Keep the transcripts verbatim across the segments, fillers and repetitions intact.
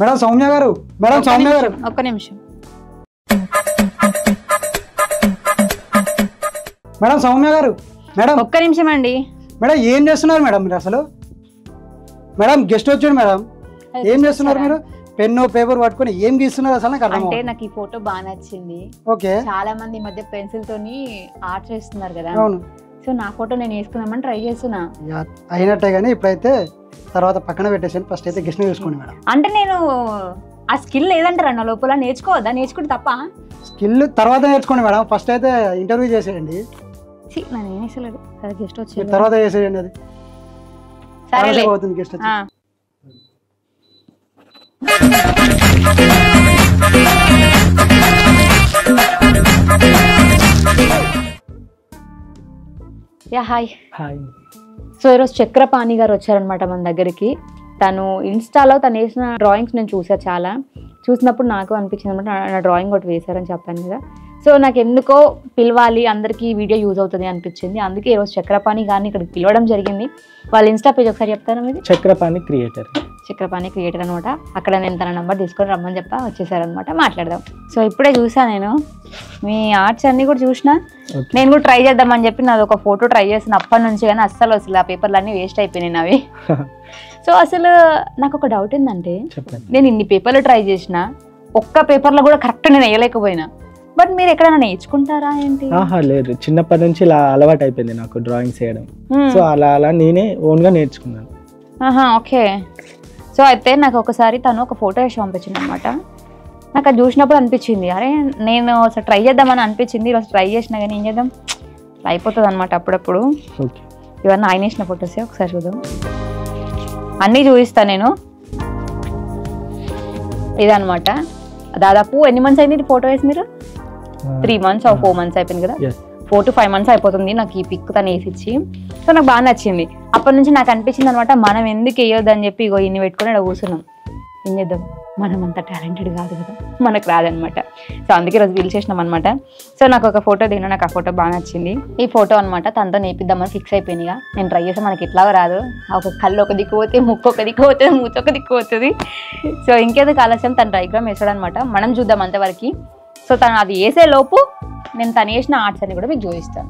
Madam Soumya గారు madam Soumya గారు ఒక్క నిమిషం మేడం సౌమ్య గారు మేడం ఒక్క నిమిషం అండి మేడం ఏం చేస్తున్నారు మేడం మీరు అసలు మేడం గెస్ట్ వచ్చారు మేడం ఏం చేస్తున్నారు మీరు పెన్ పేపర్ పట్టుకొని ఏం గీస్తున్నారు అసలు నాకు అర్థం అంటే నాకు ఈ ఫోటో బాగా నచ్చింది ఓకే చాలా మంది ఈ మధ్య పెన్సిల్ తోని ఆర్ట్ చేస్తున్నారు కదా అవును సో నా ఫోటో నేను వేసుకుందామని ట్రై చేస్తున్నా అయినట్టే కానీ ఇప్పుడైతే తర్వాత పక్కన పెట్టేసాను ఫస్ట్ అయితే గెస్ట్ చేసుకోండి మేడం అంటే నేను ఆ స్కిల్ లేదంటారా నా లోపల నేర్చుకోవద్దా నేర్చుకుంటే తప్ప స్కిల్ తర్వాత నేర్చుకోండి మేడం ఫస్ట్ అయితే ఇంటర్వ్యూ చేసేయండి నేను ఏం వేసలేదు సరే గెస్ట్ వచ్చి తర్వాత చేసేయండి అది సరే అవుతుంది గెస్ట్ వచ్చి యా హాయ్ హాయ్ సో ఈరోజు చక్రపాణి గారు వచ్చారనమాట మన దగ్గరికి తను ఇన్స్టాలో తను వేసిన డ్రాయింగ్స్ నేను చూసాను చాలా చూసినప్పుడు నాకు అనిపించింది అనమాట నా డ్రాయింగ్ ఒకటి వేశారని చెప్పాను కదా సో నాకు ఎందుకో పిలవాలి అందరికీ వీడియో యూజ్ అవుతుంది అనిపించింది అందుకే ఈరోజు చక్రపాణి గారిని ఇక్కడికి పిలవడం జరిగింది వాళ్ళ ఇన్స్టా పేజ్ ఒకసారి చెప్తారా మీరు చక్రపాణి క్రియేటర్ చక్రపాణి క్రియేటర్ అనమాట అక్కడ నేను తన నెంబర్ తీసుకొని రమ్మని చెప్పి వచ్చేసారనమాట మాట్లాడదాం సో ఇప్పుడే చూసాను నేను మీ ఆర్ట్స్ అన్నీ కూడా చూసినా నేను కూడా ట్రై చేద్దామని చెప్పి నాది ఒక ఫోటో ట్రై చేసిన అప్పటి నుంచి కానీ అస్సలు అసలు ఆ పేపర్లు అన్నీ వేస్ట్ అయిపోయినాయి అవి సో అసలు నాకు ఒక డౌట్ ఏంటంటే నేను ఇన్ని పేపర్లు ట్రై చేసిన ఒక్క పేపర్లో కూడా కరెక్ట్ నేను వేయలేకపోయినా బట్ మీరు ఎక్కడైనా నేర్చుకుంటారా ఏంటి లేదు చిన్నప్పటి నుంచి ఇలా అలవాటు అయిపోయింది నాకు డ్రాయింగ్స్ వేయడం సో అలా అలా నేనే ఓన్గా నేర్చుకున్నాను ఓకే సో అయితే నాకు ఒకసారి తను ఒక ఫోటో వేసి పంపించింది అనమాట నాకు అది చూసినప్పుడు అనిపించింది అరే నేను అసలు ట్రై చేద్దామని అనిపించింది ఈరోజు ట్రై చేసినా కానీ ఏం చేద్దాం అయిపోతుంది అనమాట అప్పుడప్పుడు ఇవన్నీ ఆయన వేసిన ఫొటోసే ఒకసారి చూద్దాం అన్నీ చూపిస్తాను నేను ఇదనమాట దాదాపు ఎన్ని మంత్స్ అయింది ఫోటో వేసి మీరు త్రీ మంత్స్ ఆ ఫోర్ మంత్స్ అయిపోయింది కదా ఫోర్ టు ఫైవ్ మంత్స్ అయిపోతుంది నాకు ఈ పిక్ తను వేసిచ్చి సో నాకు బాగా నచ్చింది అప్పటి నుంచి నాకు అనిపించింది అనమాట మనం ఎందుకు వేయొద్దని చెప్పి ఇగో ఇన్ని పెట్టుకుని అక్కడ కూర్చున్నాం ఏం చేద్దాం మనం అంత టాలెంటెడ్ కాదు కదా మనకు రాదనమాట సో అందుకే ఈరోజు వీల్ చేసినాం అనమాట సో నాకు ఒక ఫోటో దిగిన నాకు ఆ ఫోటో బాగా నచ్చింది ఈ ఫోటో అనమాట తనతో నేర్పిద్దామని ఫిక్స్ అయిపోయినాయిగా నేను ట్రై చేస్తే మనకి ఎట్లాగో రాదు ఒక కళ్ళు ఒక దిక్కు పోతే ముక్కు ఒక దిక్కు పోతుంది మూత ఒక దిక్కు పోతుంది సో ఇంకేదో కాలస్యం తను డైగ్రామ్ వేసాడు అనమాట మనం చూద్దాం అంతవరకు సో తను అది వేసే లోపు నేను తను వేసిన ఆర్ట్స్ అన్ని కూడా మీకు చూపిస్తాను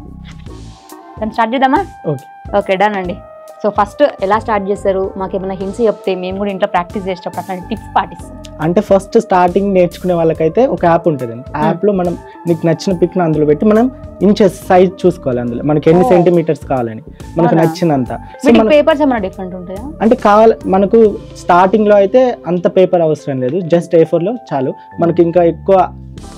తను స్టార్ట్ చేద్దామా ఓకే ఓకే డన్ అండి సో ఫస్ట్ ఎలా స్టార్ట్ చేస్తారు మాకు ఏమైనా హింట్స్ చెప్తే మేము కూడా ఇంట్లో ప్రాక్టీస్ చేసేటప్పుడు అట్లాంటి టిప్స్ పాటిస్తాం అంటే ఫస్ట్ స్టార్టింగ్ నేర్చుకునే వాళ్ళకైతే ఒక యాప్ ఉంటుంది అండి యాప్లో మనం నీకు నచ్చిన పిక్ను అందులో పెట్టి మనం ఇంచెస్ సైజ్ చూసుకోవాలి అందులో మనకి ఎన్ని సెంటీమీటర్స్ కావాలని మనకు నచ్చినంత పేపర్స్ ఏమైనా డిఫరెంట్ ఉంటాయా అంటే కావాలి మనకు స్టార్టింగ్లో అయితే అంత పేపర్ అవసరం లేదు జస్ట్ ఏ ఫోర్లో చాలు మనకి ఇంకా ఎక్కువ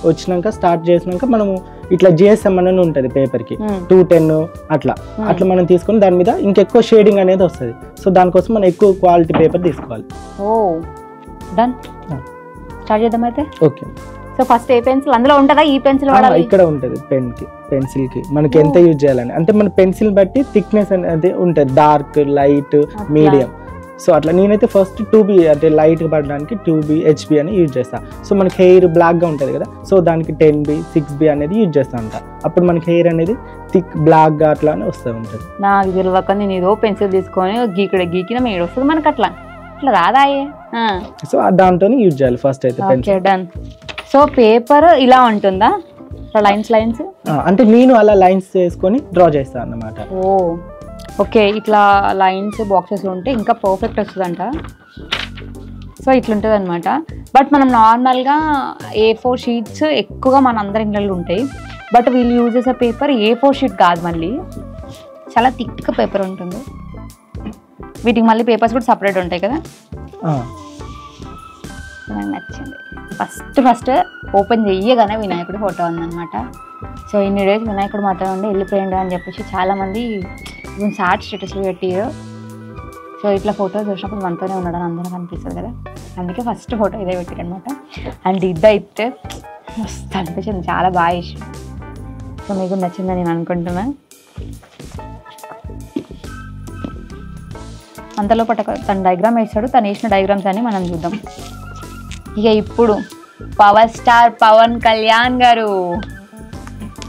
వచ్చినాక స్టార్ట్ చేసినాక మనము ఇట్లా జిఎస్ఎం అనేది ఉంటుంది పేపర్కి టూ టెన్ అట్లా అట్లా మనం తీసుకుని దాని మీద ఇంకెక్కువ షేడింగ్ అనేది వస్తుంది సో దానికోసం మనం ఎక్కువ క్వాలిటీ పేపర్ తీసుకోవాలి ఓ డన్ స్టార్ట్ చేద్దాం అయితే ఓకే సో ఫస్ట్ ఏ పెన్సిల్ అందులో ఉంటుందా ఈ పెన్సిల్ వాడాలి ఇక్కడ ఉంటుంది పెన్కి పెన్సిల్కి మనకి ఎంత యూజ్ చేయాలని అంటే మన పెన్సిల్ బట్టి థిక్నెస్ అనేది ఉంటుంది డార్క్ లైట్ మీడియం సో అట్లా నేనైతే ఫస్ట్ టూ బీ అంటే లైట్ పడడానికి టూ బీ హెచ్బి అని యూజ్ చేస్తాను సో మనకి హెయిర్ బ్లాక్గా ఉంటుంది కదా సో దానికి టెన్ బీ సిక్స్ బీ అనేది యూజ్ చేస్తా ఉంటాను అప్పుడు మనకి హెయిర్ అనేది థిక్ బ్లాక్గా అట్లానే వస్తూ ఉంటుంది నాకు తెలియక నేను ఏదో పెన్సిల్ తీసుకొని గీకడ గీకిన మేడ వస్తుంది మనకు అట్లా అట్లా రాదాయే సో దాంతో యూజ్ చేయాలి ఫస్ట్ అయితే పెన్సిల్ డన్ సో పేపర్ ఇలా ఉంటుందా లైన్స్ లైన్స్ అంటే నేను అలా లైన్స్ చేసుకొని డ్రా చేస్తాను అన్నమాట ఓ ఓకే ఇట్లా లైన్స్ బాక్సెస్ ఉంటే ఇంకా పర్ఫెక్ట్ వస్తుందంట సో ఇట్లుంటుంది అనమాట బట్ మనం నార్మల్గా ఏ ఫోర్ షీట్స్ ఎక్కువగా మన అందరి ఇళ్ళల్లో ఉంటాయి బట్ వీళ్ళు యూజ్ చేసే పేపర్ ఏ ఫోర్ షీట్ కాదు మళ్ళీ చాలా థిక్ పేపర్ ఉంటుంది వీటికి మళ్ళీ పేపర్స్ కూడా సపరేట్ ఉంటాయి కదా నాకు నచ్చింది ఫస్ట్ ఫస్ట్ ఓపెన్ చేయగానే వినాయకుడి ఫోటో ఉందన్నమాట సో ఇన్ని డేస్ వినాయకుడు మాత్రం ఉండి వెళ్ళిపోయిండు అని చెప్పేసి చాలామంది సార్ స్టేటస్లు పెట్టారు సో ఇట్లా ఫోటోస్ చూసినప్పుడు మనతోనే ఉన్నాడు అని అందరూ అనిపిస్తుంది కదా అందుకే ఫస్ట్ ఫోటో ఇదే పెట్టారు అనమాట అండ్ ఇదైతే మస్తు అనిపించింది చాలా బాగా ఇష్టం సో మీకు నచ్చిందని నేను అనుకుంటున్నా అంతలో పట్ట తను డయాగ్రామ్ వేస్తాడు తను వేసిన డయాగ్రామ్స్ అని మనం చూద్దాం ఇక ఇప్పుడు పవర్ స్టార్ పవన్ కళ్యాణ్ గారు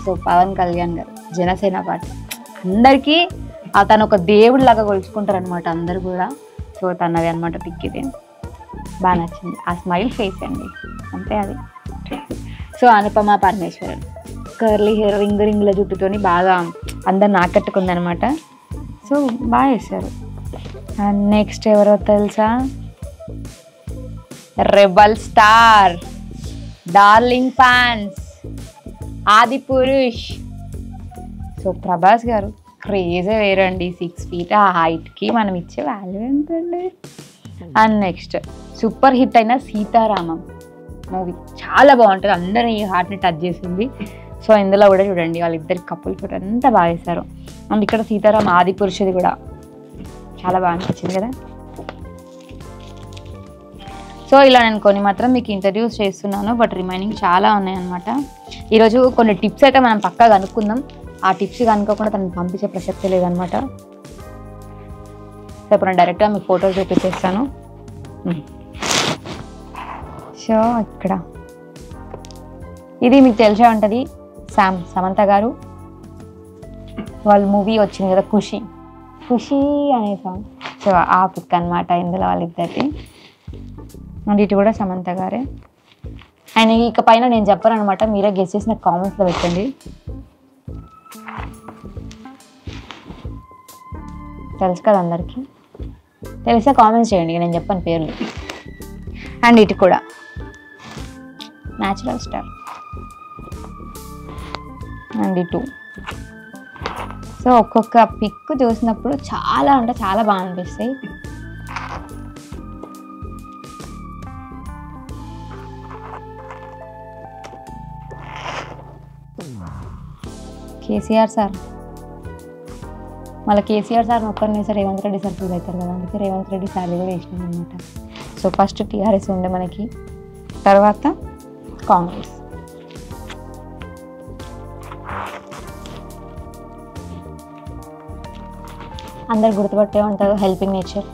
సో పవన్ కళ్యాణ్ గారు జనసేన పార్టీ అందరికీ అతను ఒక దేవుడిలాగా కొలుచుకుంటారు అనమాట అందరు కూడా సో తనది అనమాట పిక్ ఇది బాగా నచ్చింది ఆ స్మైల్ ఫేస్ అండి, అంతే అది. So Anupama Parameswaran curly hair ring రింగుల జుట్టుతోని బాగా అందరిని ఆకట్టుకుందనమాట. సో బాగా వేశారు. అండ్ నెక్స్ట్ ఎవరో తెలుసా, రెబల్ స్టార్, డార్లింగ్ ఫ్యాన్స్, ఆది పురుష్. సో ప్రభాస్ గారు క్రేజే వేరండి, సిక్స్ ఫీట్ ఆ హైట్కి మనం ఇచ్చే వాల్యూ ఏంటండి. అండ్ నెక్స్ట్ సూపర్ హిట్ అయిన సీతారామం మూవీ చాలా బాగుంటుంది, అందరూ ఈ హార్ట్ని టచ్ చేసింది. సో ఇందులో కూడా చూడండి వాళ్ళిద్దరి కప్పులు కూడా అంతా బాగా వేశారు. అండ్ ఇక్కడ సీతారామ ఆది పురుషుది కూడా చాలా బాగా అనిపించింది కదా. సో ఇలా నేను కొన్ని మాత్రం మీకు ఇంట్రడ్యూస్ చేస్తున్నాను, బట్ రిమైనింగ్ చాలా ఉన్నాయన్నమాట. ఈరోజు కొన్ని టిప్స్ అయితే మనం పక్కా కనుక్కుందాం, ఆ టిప్స్ కనుక్కోకుండా తనకు పంపించే ప్రసక్తే లేదనమాట. సో ఇప్పుడు నేను డైరెక్ట్గా మీకు ఫోటోస్ చూపించేస్తాను. సో ఇక్కడ ఇది మీకు తెలిసే ఉంటుంది, శామ్ సమంత గారు వాళ్ళ మూవీ వచ్చింది కదా ఖుషి, ఖుషి అనే సాంగ్. సో ఆ పిక్ అనమాట ఇందులో వాళ్ళిద్దరి. అండ్ ఇటు కూడా సమంత గారే. ఆయన ఇక పైన నేను చెప్పాను అనమాట, మీరే గెస్ట్ చేసిన కామెంట్స్లో పెట్టండి. తెలుసు కదా అందరికీ, తెలిసే కామెంట్స్ చేయండి, నేను చెప్పాను పేర్లు. అండ్ ఇటు కూడా న్యాచురల్ స్టార్. అండ్ ఇటు సో ఒక్కొక్క పిక్ చూసినప్పుడు చాలా అంటే చాలా బాగా అనిపిస్తాయి. కేసీఆర్ సార్, మళ్ళీ కేసీఆర్ సార్ ఒక్కరిని sir Revanth Reddy sir feel అవుతారు కదా, అందుకే రేవంత్ రెడ్డి సార్ కూడా వేసినాం అనమాట. సో ఫస్ట్ టీఆర్ఎస్ ఉండే మనకి, తర్వాత కాంగ్రెస్. అందరు గుర్తుపట్టే ఉంటారు హెల్పింగ్ నేచర్.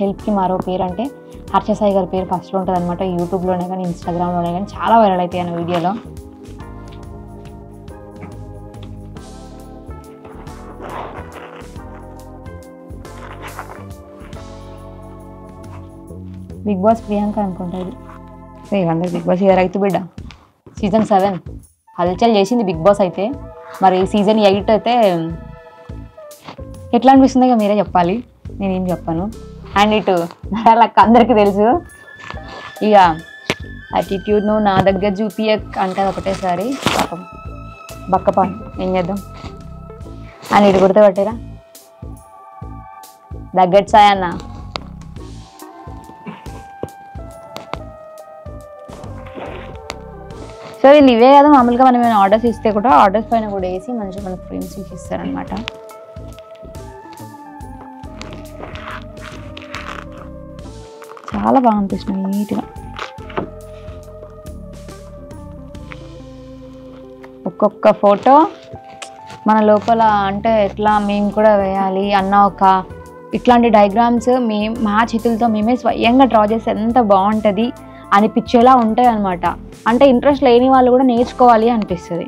హెల్ప్కి మరో పేరు అంటే హర్షసాయి గారి పేరు ఫస్ట్లో ఉంటుంది అనమాట, యూట్యూబ్లోనే కానీ ఇన్స్టాగ్రామ్లోనే కానీ చాలా వైరల్ అవుతాయి అన్న వీడియోలో. బిగ్ బాస్ ప్రియాంక అనుకుంటుంది. సో ఇవందరూ బిగ్ బాస్ ఇయర్ అయితే బిడ్డ సీజన్ సెవెన్ హల్చల్ చేసింది బిగ్ బాస్ అయితే, మరి సీజన్ ఎయిట్ అయితే ఎట్లా అనిపిస్తుంది ఇక మీరే చెప్పాలి, నేనేం చెప్పాను. అండ్ ఇటు నడాలక్క అందరికీ తెలుసు, ఇక అటిట్యూడ్ నువ్వు నా దగ్గర చూపియక్ అంటారు ఒకటేసారి, పాపం బక్కపాను ఏం చేద్దాం. అండ్ ఇటు గుర్తుపట్టారా దగ్గర సాయన్న. సో వీళ్ళు ఇవే కదా మామూలుగా మనం ఏమైనా ఆర్డర్స్ ఇస్తే కూడా ఆర్డర్స్ పైన కూడా వేసి మంచిగా మనకు ఫ్రేమ్స్ ఇస్తారనమాట. చాలా బాగా అనిపిస్తుంది నీట్గా, ఒక్కొక్క ఫోటో మన లోపల అంటే ఎట్లా మేము కూడా వేయాలి అన్న ఒక ఇట్లాంటి డయాగ్రామ్స్ మేము మా చేతులతో మేమే స్వయంగా డ్రా చేస్తే ఎంత బాగుంటుంది అనిపించేలా ఉంటాయి అన్నమాట. అంటే ఇంట్రెస్ట్ లేని వాళ్ళు కూడా నేర్చుకోవాలి అనిపిస్తుంది.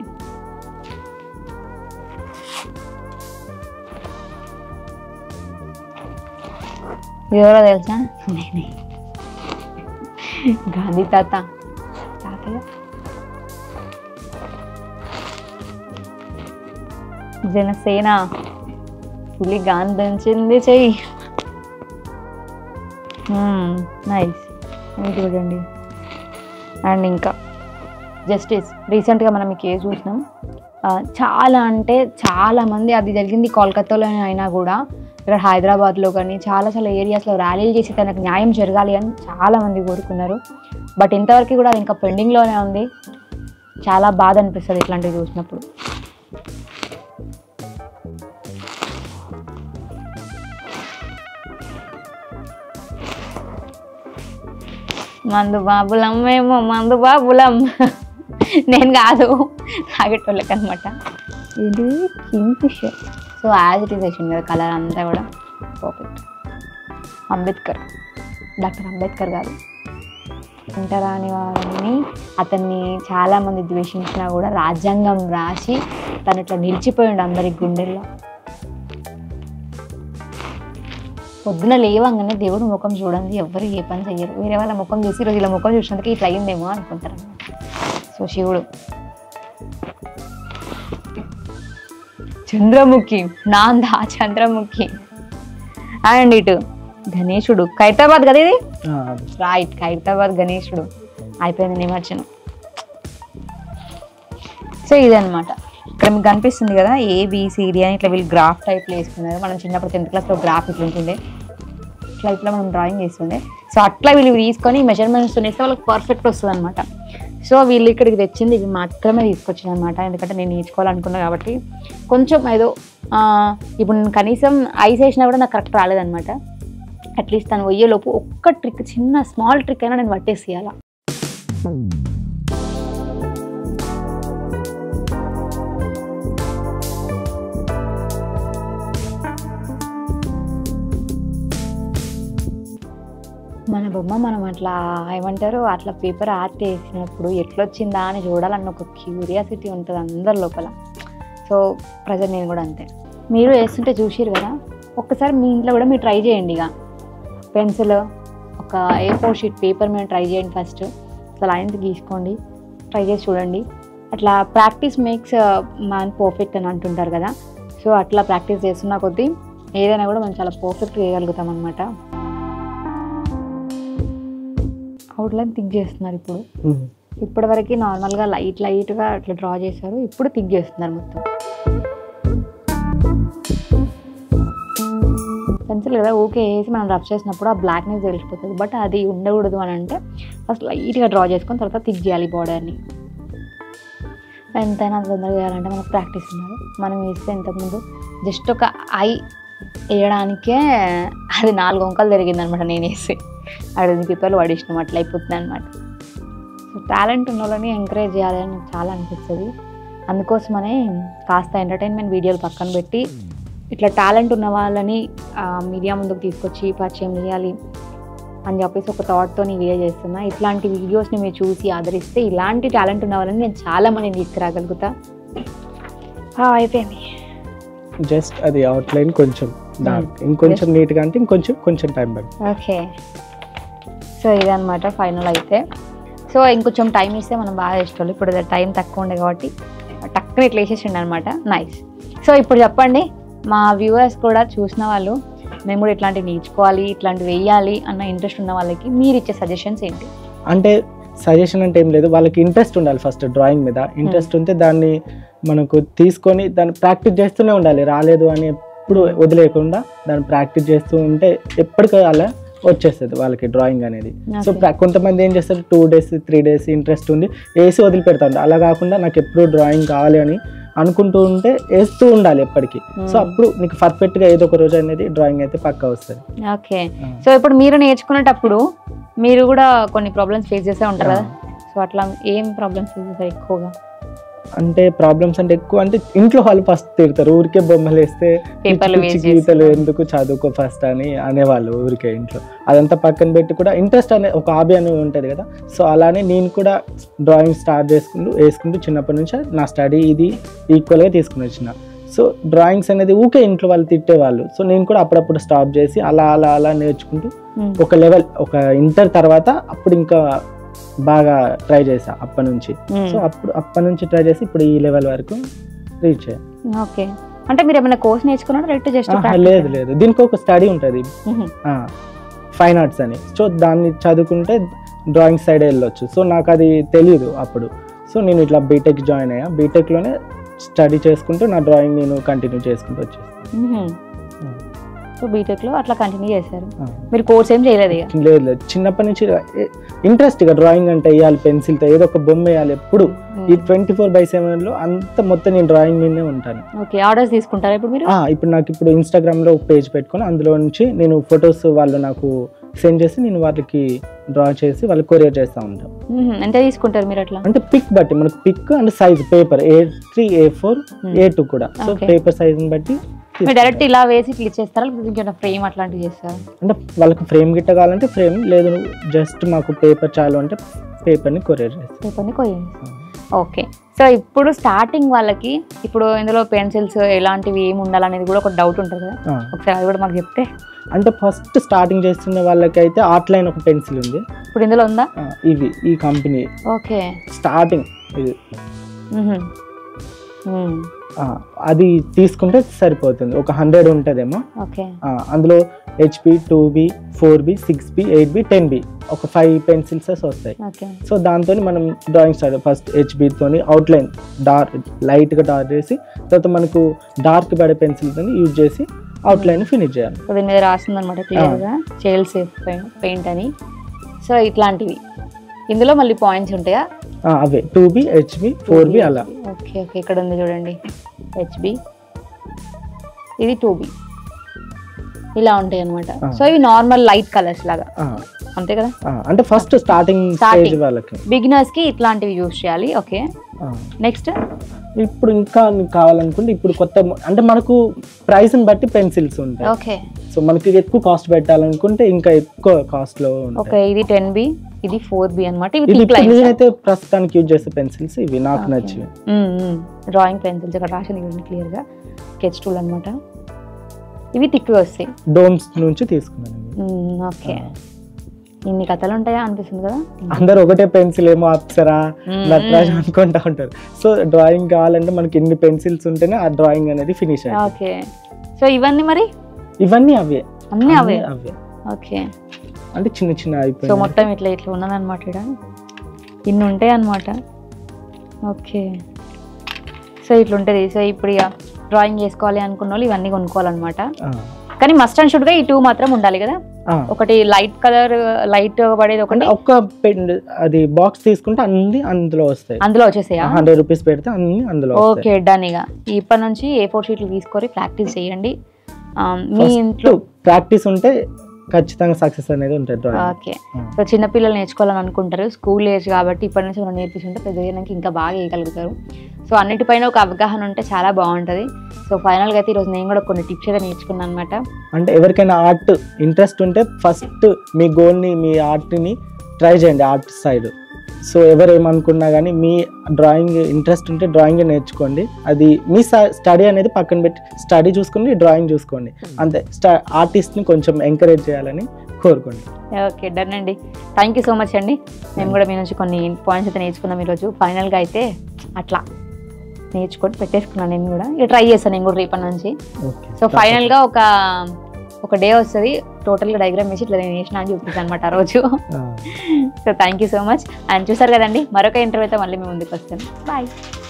ఎవరో తెలుసా, నేనే గాంధీ తాత తాతయ్య జనసేన పులి గాంధీ దంచింది చెయ్యి. నైస్, ఇది చూడండి. అండ్ ఇంకా జస్టిస్ రీసెంట్గా మనం ఈ కేసు చూసినాం, చాలా అంటే చాలామంది, అది జరిగింది కోల్కతాలో అయినా కూడా ఇక్కడ హైదరాబాద్లో కానీ చాలా చాలా ఏరియాస్లో ర్యాలీలు చేసి తనకు న్యాయం జరగాలి అని చాలామంది కోరుకున్నారు. బట్ ఇంతవరకు కూడా అది ఇంకా పెండింగ్లోనే ఉంది. చాలా బాధ అనిపిస్తుంది ఇట్లాంటివి చూసినప్పుడు. మందు బాబులం మేము, మందు బాబులం నేను కాదు తాగేటోళ్ళకి అనమాట. ఇది Kingfisher. So as it is వేసింది కదా కలర్ అంతా కూడా పర్ఫెక్ట్. అంబేద్కర్, డాక్టర్ అంబేద్కర్ గారు వింటరాని వారిని, అతన్ని చాలామంది ద్వేషించినా కూడా రాజ్యాంగం రాసి తను ఇట్లా నిలిచిపోయిండు అందరి గుండెల్లో. పొద్దున లేవగానే దేవుడి ముఖం చూడండి, ఎవరు ఏ పని చేయరు. వేరే వాళ్ళ ముఖం చూసి ఈరోజు ఇలా ముఖం చూసినందుకు ఇట్లా అయిందేమో అనుకుంటారు. సో శివుడు చంద్రముఖి, నాందా చంద్రముఖి. అండ్ ఇటు గణేశుడు, ఖైరతాబాద్ కదా ఇది, రైట్ ఖైరతాబాద్ గణేశుడు. అయిపోయింది నిమజ్జనం. సో ఇదనమాట. ఇక్కడ మీకు కనిపిస్తుంది కదా ఏబిసిడి అని, ఇట్లా వీళ్ళు గ్రాఫ్ టైప్ వేసుకున్నారు. మనం చిన్నప్పుడు టెన్త్ క్లాస్లో గ్రాఫ్ ఇట్లా ఉంటుండే, ఇట్లా ఇట్లా మనం డ్రాయింగ్ చేస్తుండే. సో అట్లా వీళ్ళు తీసుకొని మెజర్మెంట్స్ వేస్తే వాళ్ళకి పర్ఫెక్ట్ వస్తుంది అనమాట. సో వీళ్ళు ఇక్కడికి తెచ్చింది ఇవి మాత్రమే తీసుకొచ్చింది అనమాట, ఎందుకంటే నేను నేర్చుకోవాలనుకున్నా కాబట్టి. కొంచెం ఏదో ఇప్పుడు నేను కనీసం ఐస్ వేసినా కూడా నాకు కరెక్ట్ రాలేదనమాట. అట్లీస్ట్ తను పోయేలోపు ఒక్క ట్రిక్, చిన్న స్మాల్ ట్రిక్ అయినా నేను పట్టేసేయాల. మన బొమ్మ మనం అట్లా ఏమంటారు అట్లా పేపర్ ఆర్ట్ వేసినప్పుడు ఎట్లొచ్చిందా అని చూడాలన్న ఒక క్యూరియాసిటీ ఉంటుంది అందరి లోపల. సో ప్రజెంట్ నేను కూడా అంతే. మీరు వేస్తుంటే చూసారు కదా, ఒక్కసారి మీ ఇంట్లో కూడా మీరు ట్రై చేయండి. ఇక పెన్సిల్, ఒక ఏ ఫోర్ షీట్ పేపర్ మేము ట్రై చేయండి ఫస్ట్, అట్లా లైన్స్ గీసుకోండి, ట్రై చేసి చూడండి. అట్లా ప్రాక్టీస్ మేక్స్ మ్యాన్ పర్ఫెక్ట్ అని అంటుంటారు కదా. సో అట్లా ప్రాక్టీస్ చేస్తున్న కొద్దీ ఏదైనా కూడా మనం చాలా పర్ఫెక్ట్ చేయగలుగుతాం అనమాట. అవుట్లైన్ థిక్ చేస్తున్నారు ఇప్పుడు. ఇప్పటివరకు నార్మల్గా లైట్ లైట్గా అట్లా డ్రా చేశారు, ఇప్పుడు థిక్ చేస్తున్నారు మొత్తం. పెన్సిల్ కదా ఓకే వేసి మనం రఫ్ చేసినప్పుడు ఆ బ్లాక్నెస్ తెలిసిపోతుంది, బట్ అది ఉండకూడదు అని అంటే ఫస్ట్ లైట్గా డ్రా చేసుకొని తర్వాత థిక్ చేయాలి బార్డర్ని. ఎంతైనా తొందరగా చేయాలంటే మనకు ప్రాక్టీస్ ఉన్నది. మనం వేస్తే ఇంతకుముందు జస్ట్ ఒక ఐ వేయడానికే అది నాలుగు వంకలు జరిగిందనమాట. నేను వేసి అడిగిన పేపర్లు పడేసినాం, అట్లా అయిపోతుంది అనమాట. సో టాలెంట్ ఉన్న వాళ్ళని ఎంకరేజ్ చేయాలని చాలా అనిపిస్తుంది. అందుకోసమనే కాస్త ఎంటర్టైన్మెంట్ వీడియోలు పక్కన పెట్టి ఇట్లా టాలెంట్ ఉన్న వాళ్ళని మీడియా ముందుకు తీసుకొచ్చి పరిచయం చేయాలి అని చెప్పేసి ఒక థాట్తో నేను వీడియో చేస్తున్నా. ఇట్లాంటి వీడియోస్ని మీరు చూసి ఆదరిస్తే ఇలాంటి టాలెంట్ ఉన్న వాళ్ళని నేను చాలామందిని తీసుకురాగలుగుతా. అయిపోయింది. జస్ట్ అది అవుట్లైన్ కొంచెం ఇంకొంచెం నీట్గా అంటే ఇంకొంచెం కొంచెం టైం పడుతుంది. ఓకే, సో ఇదనమాట ఫైనల్ అయితే. సో ఇంకొంచెం టైం ఇస్తే మనం బాగా ఇష్టం. ఇప్పుడు టైం తక్కువ ఉండే కాబట్టి టక్కున ఇట్లా వేసేసిండు అనమాట. నైస్. సో ఇప్పుడు చెప్పండి, మా వ్యూవర్స్ కూడా చూసిన వాళ్ళు మేము కూడా ఇట్లాంటివి నేర్చుకోవాలి, ఇట్లాంటివి వేయాలి అన్న ఇంట్రెస్ట్ ఉన్న వాళ్ళకి మీరు ఇచ్చే సజెషన్స్ ఏంటి? అంటే సజెషన్ అంటే ఏం లేదు, వాళ్ళకి ఇంట్రెస్ట్ ఉండాలి ఫస్ట్. డ్రాయింగ్ మీద ఇంట్రెస్ట్ ఉంటే దాన్ని మనకు తీసుకొని దాన్ని ప్రాక్టీస్ చేస్తూనే ఉండాలి. రాలేదు అని ఎప్పుడు వదిలేకుండా దాన్ని ప్రాక్టీస్ చేస్తూ ఉంటే ఎప్పటికీ అలా వచ్చేస్తుంది వాళ్ళకి డ్రాయింగ్ అనేది. సో కొంతమంది ఏం చేస్తారు, two days three days interest ఉంది వేసి వదిలిపెడతారు. అలా కాకుండా నాకు ఎప్పుడు డ్రాయింగ్ కావాలి అని అనుకుంటూ ఉంటే వేస్తూ ఉండాలి ఎప్పటికీ. సో అప్పుడు నీకు పర్ఫెక్ట్గా ఏదో ఒక రోజు అనేది డ్రాయింగ్ అయితే పక్కా వస్తుంది. ఓకే, సో ఇప్పుడు మీరు నేర్చుకునేటప్పుడు మీరు కూడా కొన్ని ప్రాబ్లమ్స్ ఫేస్ చేసే ఉంటారు కదా. సో అట్లా ఏం ప్రాబ్లమ్స్ ఫేస్ చేస్తారు ఎక్కువగా? అంటే ప్రాబ్లమ్స్ అంటే ఎక్కువ అంటే ఇంట్లో వాళ్ళు ఫస్ట్ తిడతారు, ఊరికే బొమ్మలు వేస్తే గీతలు ఎందుకు చదువుకో ఫస్ట్ అని అనేవాళ్ళు ఊరికే ఇంట్లో. అదంతా పక్కన పెట్టి కూడా ఇంట్రెస్ట్ అనే ఒక హాబీ అనేది ఉంటుంది కదా. సో అలానే నేను కూడా డ్రాయింగ్ స్టార్ట్ చేసుకుంటూ వేసుకుంటూ చిన్నప్పటి నుంచి నా స్టడీ ఇది ఈక్వల్గా తీసుకుని వచ్చిన. సో డ్రాయింగ్స్ అనేది ఊకే ఇంట్లో వాళ్ళు తిట్టేవాళ్ళు. సో నేను కూడా అప్పుడప్పుడు స్టాప్ చేసి అలా అలా అలా నేర్చుకుంటూ ఒక లెవెల్ ఒక ఇంటర్ తర్వాత అప్పుడు ఇంకా బాగా ట్రై చేసా అప్పటి నుంచి. సో అప్పుడు అప్పటి నుంచి ట్రై చేసి ఇప్పుడు ఈ లెవెల్ వరకు రీచ్ అయ్యా. ఓకే, అంటే మీరు ఏమైనా కోర్స్ నేర్చుకున్నారా? లేదు లేదు, దీనికి ఒక స్టడీ ఉంటుంది ఫైన్ ఆర్ట్స్ అని. సో దాన్ని చదువుకుంటే డ్రాయింగ్ సైడ్ వెళ్ళొచ్చు. సో నాకు అది తెలియదు అప్పుడు. సో నేను ఇట్లా బీటెక్ జాయిన్ అయ్యా. బీటెక్లోనే స్టడీ చేసుకుంటూ నా డ్రాయింగ్ నేను కంటిన్యూ చేసుకుంటూ వచ్చేసాను. సో బీటెక్లో అట్లా కంటిన్యూ చేశారు. మీరు కోర్స్ ఏం చేయలేదు? లేదు లేదు, చిన్నప్పటి నుంచి ఇంట్రెస్ట్గా డ్రాయింగ్ అంటే వేయాలి పెన్సిల్తో, ఏదో ఒక బొమ్మ వేయాలి ఎప్పుడు. ఈ ట్వంటీ ఫోర్ బై సెవెన్లో అంత మొత్తం నేను డ్రాయింగ్ మీదనే ఉంటాను. ఓకే, ఆర్డర్స్ తీసుకుంటారా ఇప్పుడు మీరు? ఇప్పుడు నాకు ఇప్పుడు ఇన్స్టాగ్రామ్లో ఒక పేజ్ పెట్టుకుని అందులో నుంచి నేను ఫొటోస్ వాళ్ళు నాకు సెండ్ చేసి నేను వాళ్ళకి డ్రా చేసి వాళ్ళు కొరియర్ చేస్తూ ఉంటాం. ఎంత తీసుకుంటారు మీరు అట్లా? అంటే పిక్ బట్టి, మనకు pic and size paper A three A four A two కూడా. సో పేపర్ సైజ్ని బట్టి డైరెక్ట్ ఇలా వేసి క్లిక్ చేస్తారా ఇంకేమైనా ఫ్రేమ్ అట్లాంటివి చేస్తారా? అంటే వాళ్ళకి ఫ్రేమ్ గిట్ట కావాలంటే ఫ్రేమ్, లేదు జస్ట్ మాకు పేపర్ చాలు అంటే పేపర్ని కొరియర్ చేస్తాం. పేపర్ని కొరియర్ చేస్తాం. Okay. So ippudu starting vallaki ippudu indulo pencils elantivi em undalani kuda oka doubt untadu kada okka adi kuda maaku chepte ante first starting chestunna vallaki aithe outline oka pencil undi ippudu indulo unda ivi ee company okay starting idi mhm mhm అది తీసుకుంటే సరిపోతుంది ఒక hundred ఉంటుందేమో అందులో HB two B four B six B eight B ten B ఒక five pencils వస్తాయి so దాంతో మనం డ్రాయింగ్ స్టార్ట్ ఫస్ట్ హెచ్బితో అవుట్లైన్ డార్క్ లైట్గా డార్క్ చేసి తర్వాత మనకు డార్క్ పడే పెన్సిల్తో యూజ్ చేసి అవుట్లైన్ ఫినిష్ చేయాలి దీని మీద రాసింది అనమాట క్లియర్గా చైల్డ్ సేఫ్ పెయింట్ అని సో ఇట్లాంటివి ఇందులో మళ్ళీ పాయింట్స్ ఉంటాయా అవే two B HB four B అలా ఓకే ఓకే ఇక్కడ ఉంది చూడండి హెచ్బి ఇది టూ బి ఇలా ఉంటాయి అన్నమాట సో ఇవి నార్మల్ లైట్ కలర్స్ లాగా అంతే కదా అంటే ఫస్ట్ స్టార్టింగ్ స్టేజ్ వాళ్ళకి బిగినర్స్ కి ఇట్లాంటివి యూస్ చేయాలి ఓకే నెక్స్ట్ ఇప్పుడు ఇంకా కావాలనుకుంటే ఇప్పుడు కొత్త అంటే మనకు ప్రైస్ బట్టి పెన్సిల్స్ ఉంటాయి ఓకే సో మనకి ఎక్కువ కాస్ట్ పెట్టాలనుకుంటే ఇంకా ఎక్కువ కాస్ట్ లో ఉంటాయి ఓకే ఇది టెన్ బి ఇది ఫోర్ బి అన్నమాట ఇవి థిక్ లైన్స్ నేనైతే ప్రస్తుతానికి యూజ్ చేసే పెన్సిల్స్ ఇవి నాకు నచ్చాయి డ్రాయింగ్ పెన్సిల్స్ ఇక్కడ రాసి ఉంది క్లియర్ గా స్కెచ్ టూల్ అన్నమాట ఇవి థిక్ గా వస్తాయి డోమ్స్ నుంచి తీసుకున్నాను ఓకే ఇన్ని కథలు ఉంటాయా అనిపిస్తుంది కదా అందరూ ఒకటే పెన్సిల్ ఏమో అప్సరా నటరాజ్ అనుకుంటా ఉంటారు సో డ్రాయింగ్ కావాలంటే మనకి ఎన్ని పెన్సిల్స్ ఉంటేనే ఆ డ్రాయింగ్ అనేది ఫినిష్ అవుతుంది ఓకే సో ఇవన్నీ మరి ఇవన్నీ అవే అన్నీ అవే అవే ఓకే అంటే చిన్న చిన్న అయిపోయింది సో మొత్తం ఇట్లా ఇట్లా ఉన్నది అన్నమాట ఇక్కడ ఇన్ని ఉంటాయి అన్నమాట ఓకే సో ఇట్లా ఉంటుంది సో ఇప్పుడు డ్రాయింగ్ చేసుకోవాలి అనుకున్న వాళ్ళు ఇవన్నీ కొనుక్కోవాలన్నమాట కానీ మస్ట్ అండ్ షుడ్ గా ఈ టూ మాత్రం ఉండాలి కదా ఒకటి లైట్ కలర్ లైట్ పడేది ఒకటి ఒక పెన్ అది బాక్స్ తీసుకుంటే అన్ని అందులో వస్తాయి అందులో వచ్చేసాయా హండ్రెడ్ రూపీస్ పెడితే అన్ని అందులో ఓకే డన్ ఇక ఇప్పటి నుంచి ఏ ఫోర్ షీట్లు తీసుకొని ప్రాక్టీస్ చేయండి మీ ఇంట్లో ప్రాక్టీస్ ఉంటే ఖచ్చితంగా సక్సెస్ అనేది ఉంటుంది ఓకే సో చిన్నపిల్లలు నేర్చుకోవాలని అనుకుంటారు స్కూల్ ఏజ్ కాబట్టి ఇప్పటి నుంచి మనం నేర్పించుకుంటే పెద్దగా ఇంకా బాగా వేయగలుగుతారు సో అన్నిటిపైన ఒక అవగాహన ఉంటే చాలా బాగుంటుంది సో ఫైనల్గా అయితే ఈరోజు నేను కూడా కొన్ని టిప్స్ అయితే నేర్చుకున్నాను అనమాట అంటే ఎవరికైనా ఆర్ట్ ఇంట్రెస్ట్ ఉంటే ఫస్ట్ మీ గోల్ని మీ ఆర్ట్ని ట్రై చేయండి ఆర్ట్ సైడ్ సో ఎవరు ఏమనుకున్నా కానీ మీ డ్రాయింగ్ ఇంట్రెస్ట్ ఉంటే డ్రాయింగ్ నేర్చుకోండి అది మీ స్టడీ అనేది పక్కన పెట్టి స్టడీ చూసుకుని డ్రాయింగ్ చూసుకోండి అంతే ఆర్టిస్ట్ని కొంచెం ఎంకరేజ్ చేయాలని కోరుకోండి ఓకే డన్ అండి థ్యాంక్ యూ సో మచ్ అండి మేము కూడా మీ నుంచి కొన్ని పాయింట్స్ అయితే నేర్చుకున్నాం ఈరోజు ఫైనల్గా అయితే అట్లా నేర్చుకొని పెట్టేసుకున్నాను నేను కూడా ఇక ట్రై చేశాను నేను కూడా రేపటి నుంచి సో ఫైనల్గా ఒక ఒక డే వస్తుంది టోటల్గా డయాగ్రామ్ వేసి ఇట్లా నేను వేసినా అని చూపిస్తాను అనమాట ఆ రోజు so thank you so much and చూసారు కదండి మరొక ఇంటర్వ్యూతో మళ్ళీ మేము ముందుకు వస్తాను బాయ్